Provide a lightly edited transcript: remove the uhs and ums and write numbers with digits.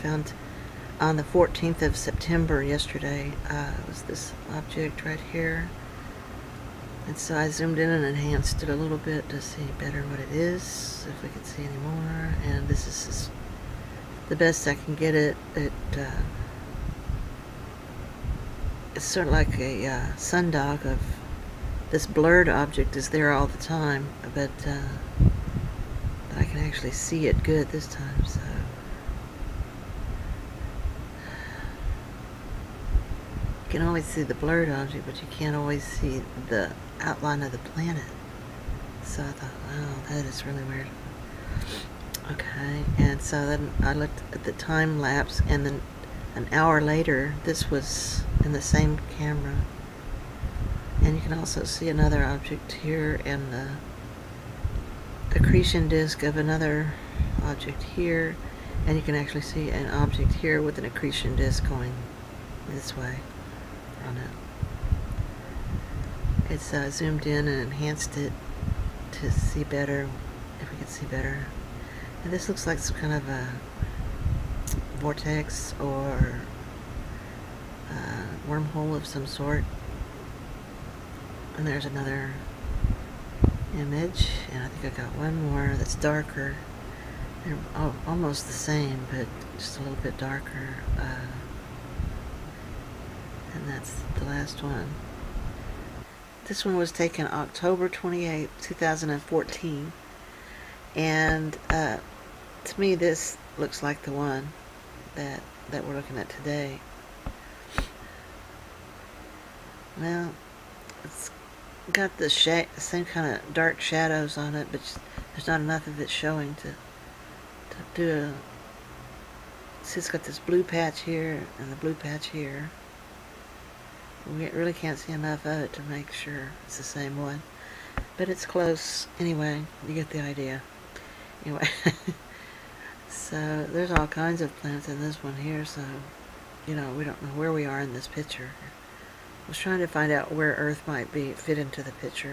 found on the 14th of September yesterday. Was this object right here. And so I zoomed in and enhanced it a little bit to see better what it is, if we could see any more. And this is the best I can get it. It's sort of like a sundog of this blurred object is there all the time, but I can actually see it good this time. So you can always see the blurred object, but you can't always see the outline of the planet. So I thought, wow, that is really weird. Okay, and so then I looked at the time lapse, and then an hour later, this was in the same camera. And you can also see another object here, and the accretion disk of another object here. And you can actually see an object here with an accretion disk going this way on it. It's zoomed in and enhanced it to see better, if we could see better. And this looks like some kind of a vortex or wormhole of some sort. And there's another image, and I think I got one more that's darker. They're almost the same, but just a little bit darker. And that's the last one. This one was taken October 28, 2014. And to me, this looks like the one that we're looking at today. Well, it's got the same kind of dark shadows on it, but there's not enough of it showing to do a... See, it's got this blue patch here and the blue patch here. We really can't see enough of it to make sure it's the same one. But it's close. Anyway, you get the idea. Anyway, so there's all kinds of planets in this one here, so, you know, we don't know where we are in this picture. I was trying to find out where Earth might fit into the picture.